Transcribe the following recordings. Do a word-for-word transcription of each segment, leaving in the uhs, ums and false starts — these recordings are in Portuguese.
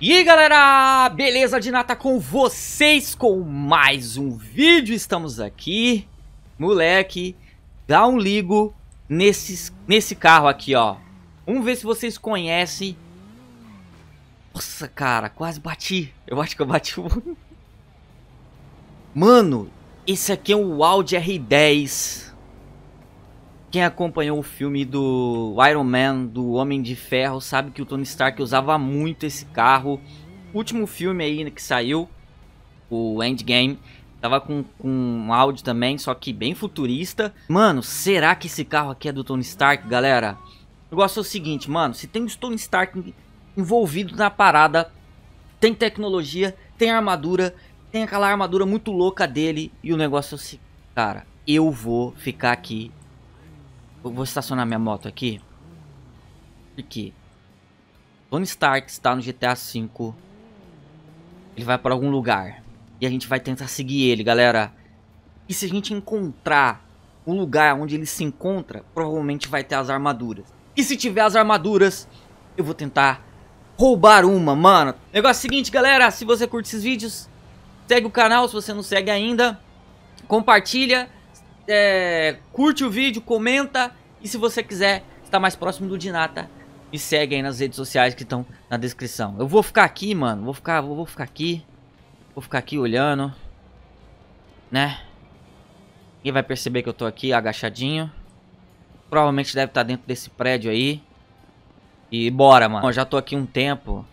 E aí galera, beleza? Dinata com vocês com mais um vídeo. Estamos aqui, moleque, dá um ligo nesse, nesse carro aqui, ó. Vamos ver se vocês conhecem. Nossa, cara, quase bati. Eu acho que eu bati o... Mano, esse aqui é o Audi R dez. Quem acompanhou o filme do Iron Man, do Homem de Ferro, sabe que o Tony Stark usava muito esse carro. O último filme aí que saiu, o Endgame, tava com, com um Audi também, só que bem futurista. Mano, será que esse carro aqui é do Tony Stark, galera? Eu gosto do seguinte, mano, se tem o Tony Stark envolvido na parada, tem tecnologia, tem armadura, tem aquela armadura muito louca dele. E o negócio é assim, cara, eu vou ficar aqui. Eu vou estacionar minha moto aqui. Porque Tony Stark está no G T A cinco. Ele vai para algum lugar. E a gente vai tentar seguir ele, galera. E se a gente encontrar o lugar onde ele se encontra, provavelmente vai ter as armaduras. E se tiver as armaduras, eu vou tentar roubar uma, mano. Negócio é o seguinte, galera. Se você curte esses vídeos, segue o canal, se você não segue ainda, compartilha, é, curte o vídeo, comenta, e se você quiser estar mais próximo do Dinata, me segue aí nas redes sociais que estão na descrição. Eu vou ficar aqui, mano, vou ficar, vou, vou ficar aqui, vou ficar aqui olhando, né? Ninguém vai perceber que eu tô aqui agachadinho, provavelmente deve estar dentro desse prédio aí, e bora, mano. Eu já tô aqui um tempo,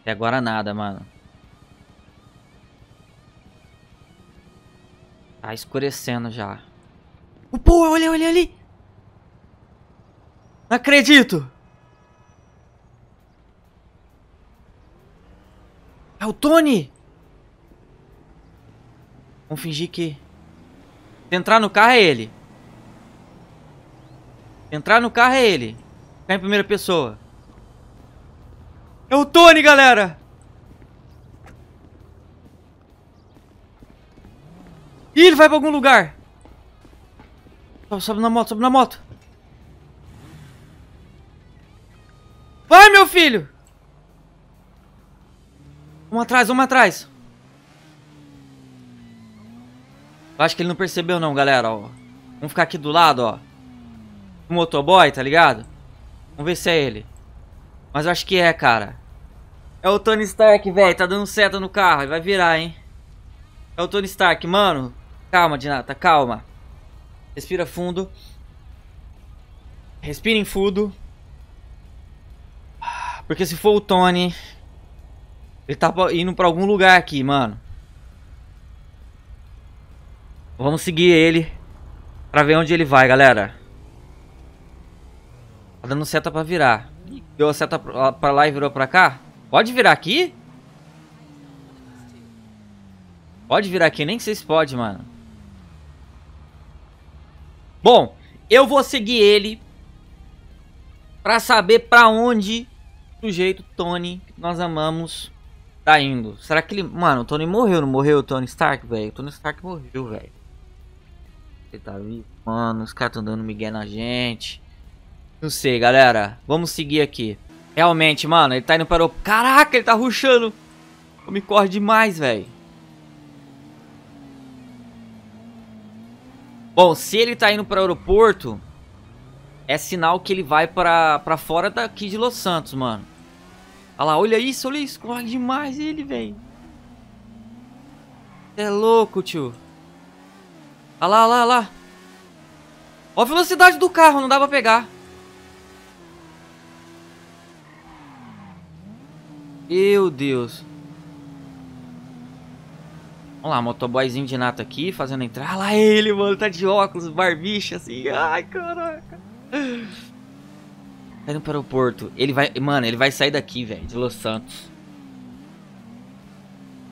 até agora nada, mano. Tá escurecendo já. Oh, pô, olha, olha ali. Não acredito. É o Tony. Vamos fingir que... Se entrar no carro é ele. Se entrar no carro é ele. Ficar em primeira pessoa. É o Tony, galera. Ih, ele vai pra algum lugar. Sobe, sobe na moto, sobe na moto. Vai, meu filho. Vamos atrás, vamos atrás. Eu acho que ele não percebeu não, galera, ó. Vamos ficar aqui do lado, ó. O motoboy, tá ligado? Vamos ver se é ele. Mas eu acho que é, cara. É o Tony Stark, velho. Tá dando seta no carro. Ele vai virar, hein. É o Tony Stark, mano. Calma, Dinata, calma. Respira fundo. Respira em fundo. Porque se for o Tony, ele tá indo pra algum lugar aqui, mano. Vamos seguir ele pra ver onde ele vai, galera. Tá dando seta pra virar. Deu a seta pra lá e virou pra cá. Pode virar aqui? Pode virar aqui, nem sei se pode, mano. Bom, eu vou seguir ele pra saber pra onde o sujeito Tony, que nós amamos, tá indo. Será que ele... Mano, o Tony morreu, não morreu o Tony Stark, velho? O Tony Stark morreu, velho. Ele tá vivo? Mano, os caras tão dando migué na gente. Não sei, galera. Vamos seguir aqui. Realmente, mano, ele tá indo para o... Caraca, ele tá rushando. Eu me corre demais, velho. Bom, se ele tá indo para o aeroporto, é sinal que ele vai pra, pra fora daqui de Los Santos, mano. Olha lá, olha isso, olha isso. Corre demais ele, velho. É louco, tio. Olha lá, olha lá, olha lá. Olha a velocidade do carro, não dá pra pegar. Meu Deus. Vamos lá, motoboyzinho de Nata aqui, fazendo entrar. Ah lá ele, mano, tá de óculos, barbicha, assim. Ai, caraca. Tá indo pro aeroporto. Ele vai, mano, ele vai sair daqui, velho, de Los Santos.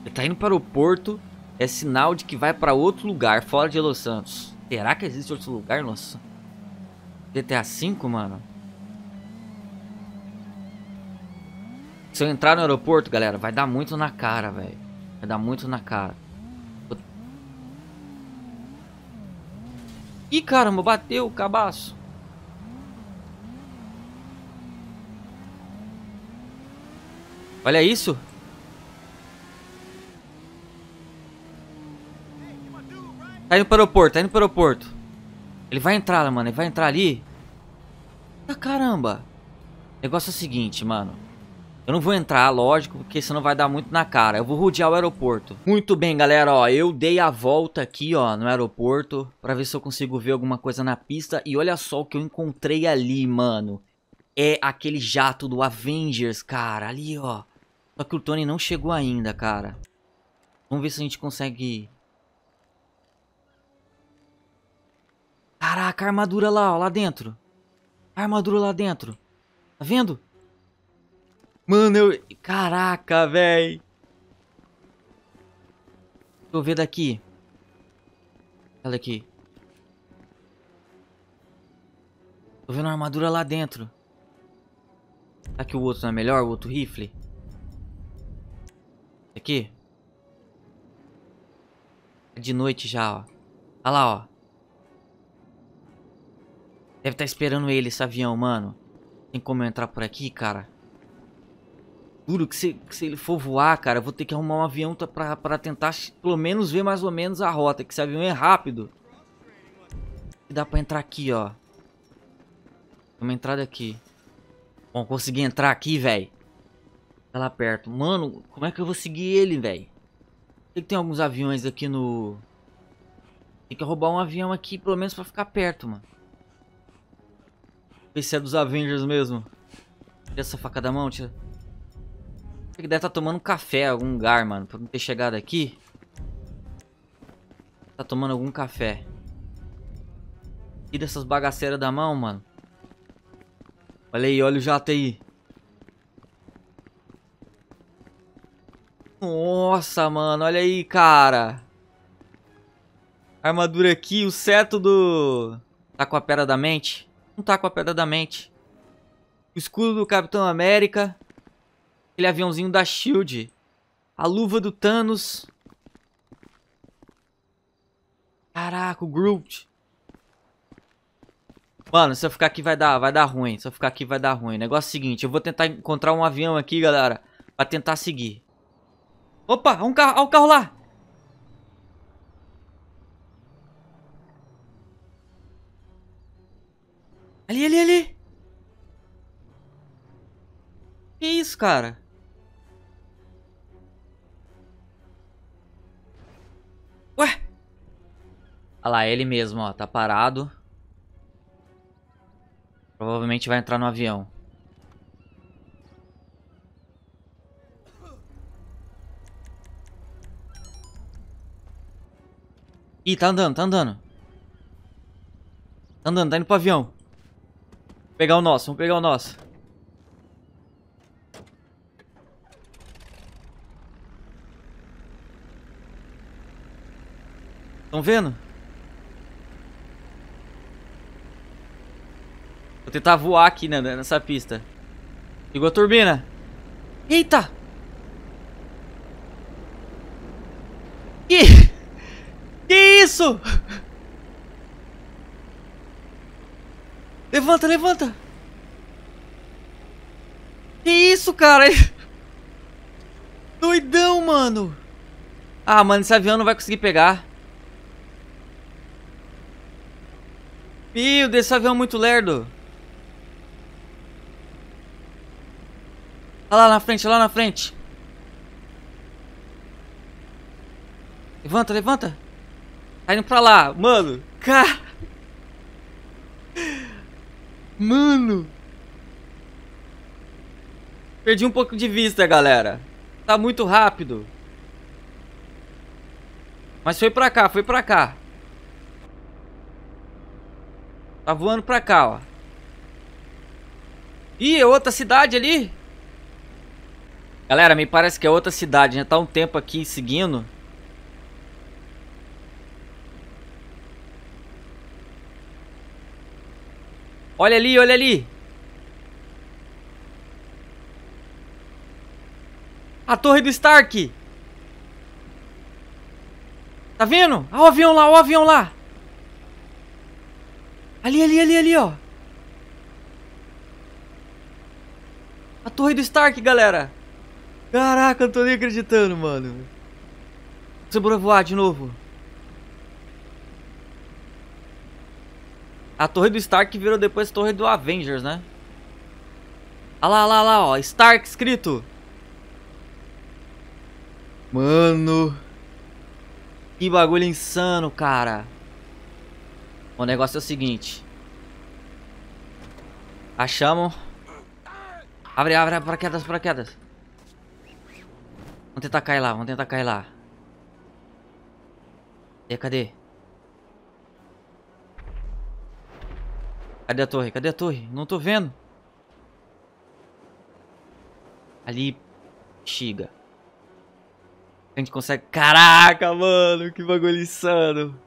Ele tá indo pro aeroporto, é sinal de que vai pra outro lugar, fora de Los Santos. Será que existe outro lugar, nossa? G T A cinco, mano? Se eu entrar no aeroporto, galera, vai dar muito na cara, velho. Vai dar muito na cara. Ih, caramba, bateu o cabaço. Olha isso. Tá indo pro aeroporto, tá indo pro aeroporto. Ele vai entrar, mano, ele vai entrar ali. Ah, caramba. O negócio é o seguinte, mano. Eu não vou entrar, lógico, porque senão vai dar muito na cara. Eu vou rodear o aeroporto. Muito bem, galera, ó. Eu dei a volta aqui, ó, no aeroporto, pra ver se eu consigo ver alguma coisa na pista. E olha só o que eu encontrei ali, mano. É aquele jato do Avengers, cara. Ali, ó. Só que o Tony não chegou ainda, cara. Vamos ver se a gente consegue... Caraca, a armadura lá, ó, lá dentro. A armadura lá dentro. Tá vendo? Mano, eu... Caraca, velho. Deixa eu ver daqui. Olha aqui. Tô vendo a armadura lá dentro. Será que o outro não é melhor? O outro rifle? Esse aqui? É de noite já, ó. Olha lá, ó. Deve estar esperando ele, esse avião, mano. Tem como eu entrar por aqui, cara? Juro que se, que se ele for voar, cara, eu vou ter que arrumar um avião pra, pra tentar pelo menos ver mais ou menos a rota. Que esse avião é rápido. E dá pra entrar aqui, ó. Tem uma entrada aqui. Bom, consegui entrar aqui, velho. Tá lá perto. Mano, como é que eu vou seguir ele, velho? Tem que ter alguns aviões aqui no... Tem que roubar um avião aqui, pelo menos pra ficar perto, mano. Esse é dos Avengers mesmo. Tira essa faca da mão, tira. Ele deve estar tomando café em algum lugar, mano. Pra não ter chegado aqui. Tá tomando algum café. Tira essas bagaceiras da mão, mano. Olha aí, olha o jato aí. Nossa, mano, olha aí, cara. Armadura aqui, o cetro do... Tá com a pedra da mente. Não tá com a pedra da mente. O escudo do Capitão América. Aquele aviãozinho da Shield. A luva do Thanos. Caraca, o Groot. Mano, se eu ficar aqui vai dar, vai dar ruim. Se eu ficar aqui vai dar ruim. O negócio é o seguinte. Eu vou tentar encontrar um avião aqui, galera. Pra tentar seguir. Opa, um carro, olha o carro lá. Ali, ali, ali. Que isso, cara? Ué? Olha lá, ele mesmo, ó. Tá parado. Provavelmente vai entrar no avião. Ih, tá andando, tá andando. Tá andando, tá indo pro avião. Vamos pegar o nosso, vamos pegar o nosso. Estão vendo? Vou tentar voar aqui, né, nessa pista. Ligou a turbina. Eita! Que, que isso? Levanta, levanta. Que isso, cara? Doidão, mano. Ah, mano, esse avião não vai conseguir pegar. Meu Deus, esse avião é muito lerdo. Olha lá na frente, olha lá na frente. Levanta, levanta. Tá indo pra lá, mano. Cara. Mano, perdi um pouco de vista, galera. Tá muito rápido. Mas foi pra cá, foi pra cá. Tá voando pra cá, ó. Ih, é outra cidade ali. Galera, me parece que é outra cidade, né? Tá um tempo aqui seguindo. Olha ali, olha ali. A torre do Stark. Tá vendo? Olha o avião lá, olha o avião lá. Ali, ali, ali, ali, ó. A torre do Stark, galera. Caraca, eu não tô nem acreditando, mano. Você bora voar de novo. A torre do Stark virou depois a torre do Avengers, né? Ah lá, lá, lá, ó. Stark escrito. Mano. Que bagulho insano, cara. O negócio é o seguinte. Achamos. Abre, abre, paraquedas, paraquedas. Vamos tentar cair lá, vamos tentar cair lá. E cadê? Cadê a torre? Cadê a torre? Não tô vendo. Ali, chega. A gente consegue... Caraca, mano, que bagulho insano.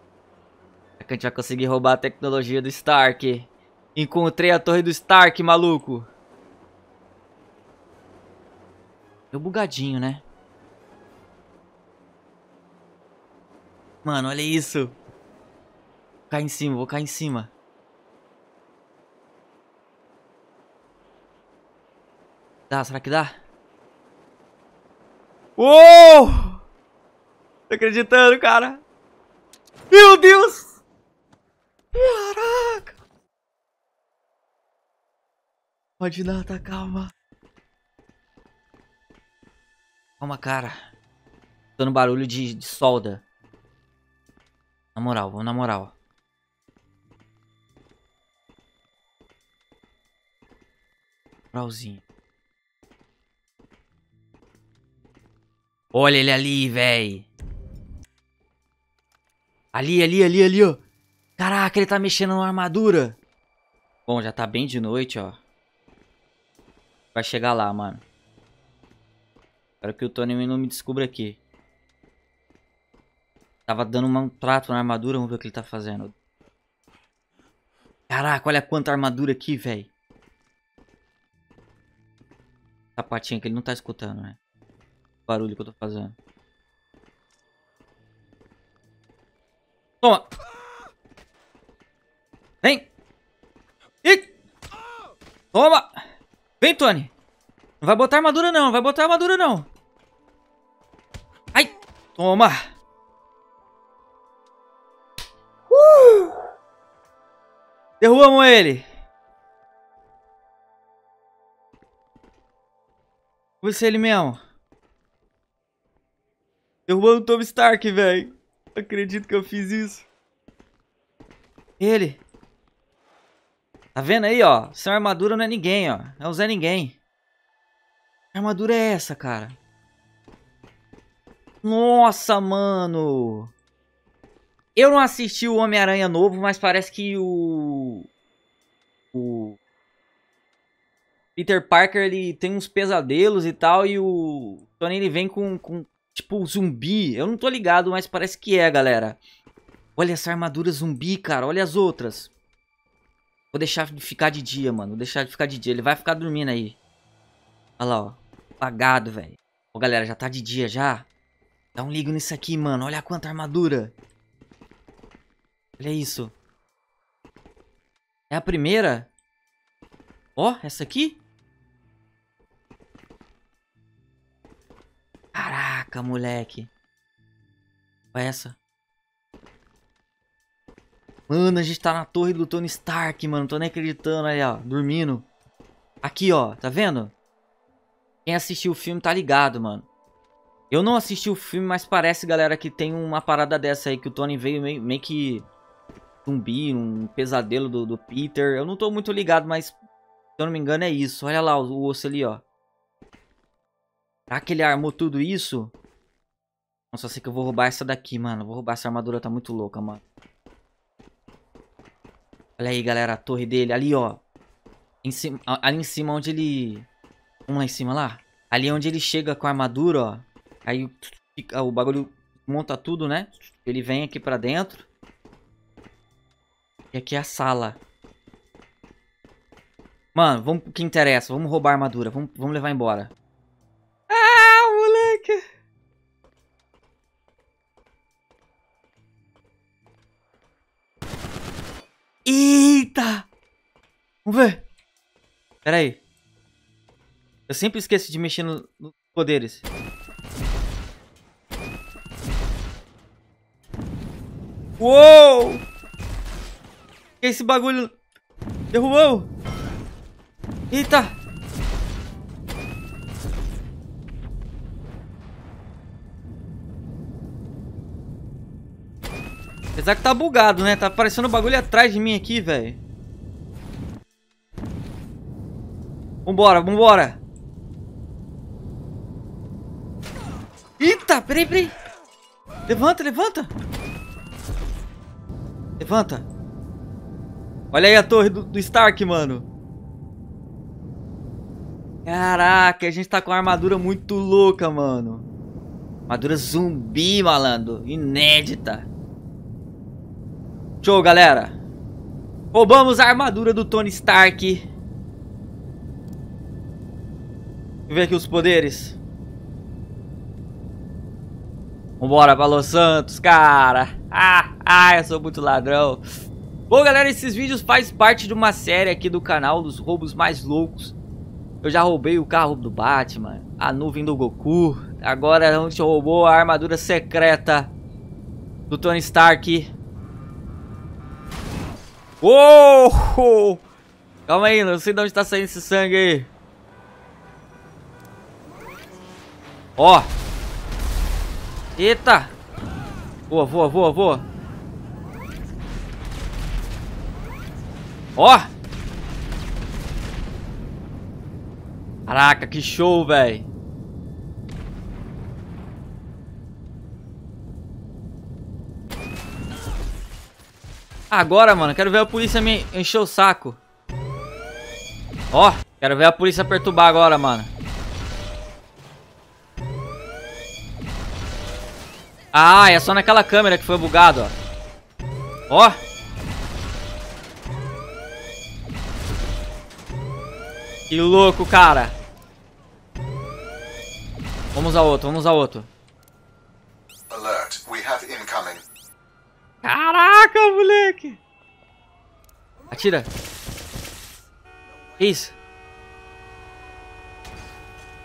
Será que a gente vai conseguir roubar a tecnologia do Stark? Encontrei a torre do Stark, maluco. Deu bugadinho, né? Mano, olha isso. Vou cair em cima, vou cair em cima. Dá, será que dá? Uou! Tô acreditando, cara. Meu Deus! Caraca! Pode dar, tá, calma. Calma, cara. Tô no barulho de, de solda. Na moral, vamos na moral. Moralzinho. Olha ele ali, véi. Ali, ali, ali, ali, ó. Caraca, ele tá mexendo na armadura. Bom, já tá bem de noite, ó. Vai chegar lá, mano. Espero que o Tony não me descubra aqui. Tava dando um trato na armadura. Vamos ver o que ele tá fazendo. Caraca, olha quanta armadura aqui, véi. Sapatinho que ele não tá escutando, né? Barulho que eu tô fazendo. Toma! Vem! Ih! Toma! Vem, Tony! Não vai botar armadura não, não vai botar armadura não! Ai! Toma! Uh! Derrubamos ele! Vou ver se é ele mesmo. Derrubando o Tony Stark, velho. Não acredito que eu fiz isso. Ele. Tá vendo aí, ó? Sem armadura não é ninguém, ó. Não é Zé Ninguém. Que armadura é essa, cara? Nossa, mano. Eu não assisti o Homem-Aranha novo, mas parece que o... O... Peter Parker, ele tem uns pesadelos e tal. E o Tony, ele vem com... com... tipo, zumbi. Eu não tô ligado, mas parece que é, galera. Olha essa armadura zumbi, cara. Olha as outras. Vou deixar de ficar de dia, mano. Vou deixar de ficar de dia. Ele vai ficar dormindo aí. Olha lá, ó. Apagado, velho. Ó, galera, já tá de dia, já. Dá um ligo nisso aqui, mano. Olha quanta armadura. Olha isso. É a primeira? Ó, essa aqui? Caraca, moleque. Olha essa. Mano, a gente tá na torre do Tony Stark, mano. Tô nem acreditando aí, ó. Dormindo. Aqui, ó. Tá vendo? Quem assistiu o filme tá ligado, mano. Eu não assisti o filme, mas parece, galera, que tem uma parada dessa aí. Que o Tony veio meio, meio que zumbi, um pesadelo do, do Peter. Eu não tô muito ligado, mas se eu não me engano é isso. Olha lá o osso ali, ó. Será que ele armou tudo isso? Nossa, eu sei que eu vou roubar essa daqui, mano. Vou roubar essa armadura, tá muito louca, mano. Olha aí, galera, a torre dele. Ali, ó. Em cima, ali em cima, onde ele... Vamos lá em cima, lá. Ali onde ele chega com a armadura, ó. Aí fica, o bagulho monta tudo, né? Ele vem aqui pra dentro. E aqui é a sala. Mano, vamos pro que interessa. Vamos roubar a armadura. Vamos, vamos levar embora. Eita! Vamos ver. Pera aí. Eu sempre esqueço de mexer no, nos poderes. Uou! Esse bagulho derrubou. Eita! Apesar que tá bugado, né? Tá aparecendo um bagulho atrás de mim aqui, velho. Vambora, vambora. Eita, peraí, peraí. Levanta, levanta. Levanta. Olha aí a torre do, do Stark, mano. Caraca, a gente tá com uma armadura muito louca, mano. Armadura zumbi, malandro. Inédita. Show, galera. Roubamos a armadura do Tony Stark. Deixa eu ver aqui os poderes. Vambora pra Los Santos, cara. Ah, ah, eu sou muito ladrão. Bom, galera, esses vídeos fazem parte de uma série aqui do canal dos roubos mais loucos. Eu já roubei o carro do Batman, a nuvem do Goku. Agora a gente roubou a armadura secreta do Tony Stark. Uou! Calma aí, não sei de onde tá saindo esse sangue aí. Ó. Eita! Boa, boa, boa, boa. Ó! Caraca, que show, velho. Agora, mano, quero ver a polícia me encher o saco. Ó, quero ver a polícia perturbar agora, mano. Ah, é só naquela câmera que foi bugado, ó. Ó. Que louco, cara. Vamos a outro, vamos a outro. Alert, we have incoming. Caraca, moleque. Atira. Que isso?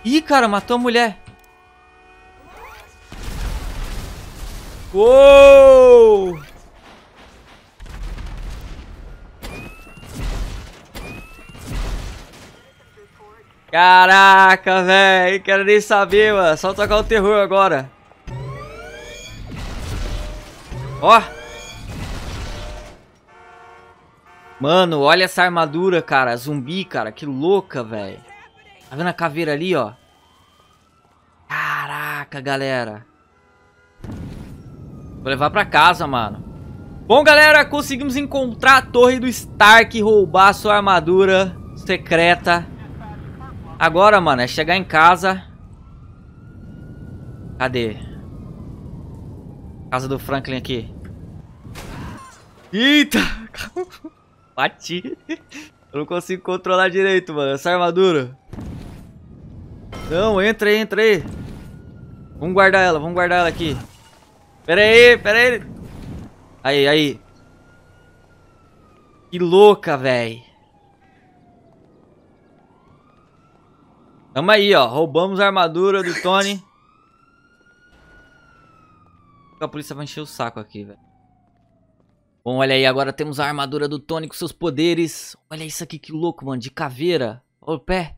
Ih, cara, matou a mulher. Uou! Caraca, velho, quero nem saber, mano. Só tocar o terror agora. Ó. Mano, olha essa armadura, cara. Zumbi, cara, que louca, velho. Tá vendo a caveira ali, ó? Caraca, galera. Vou levar pra casa, mano. Bom, galera, conseguimos encontrar a torre do Stark e roubar sua armadura secreta. Agora, mano, é chegar em casa. Cadê? Casa do Franklin aqui. Eita! Bati. Eu não consigo controlar direito, mano, essa armadura. Não, entra aí, entra aí. Vamos guardar ela, vamos guardar ela aqui. Pera aí, pera aí. Aí, aí. Que louca, velho. Tamo aí, ó. Roubamos a armadura do Tony. A polícia vai encher o saco aqui, velho. Bom, olha aí. Agora temos a armadura do Tony com seus poderes. Olha isso aqui, que louco, mano. De caveira. Olha o pé.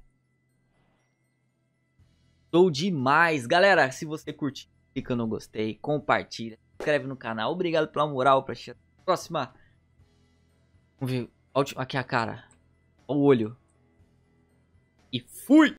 Show demais. Galera, se você curtiu, clica no gostei, compartilha, se inscreve no canal. Obrigado pela moral, pra chegar na próxima. Vamos ver. Aqui a cara. O olho. E fui!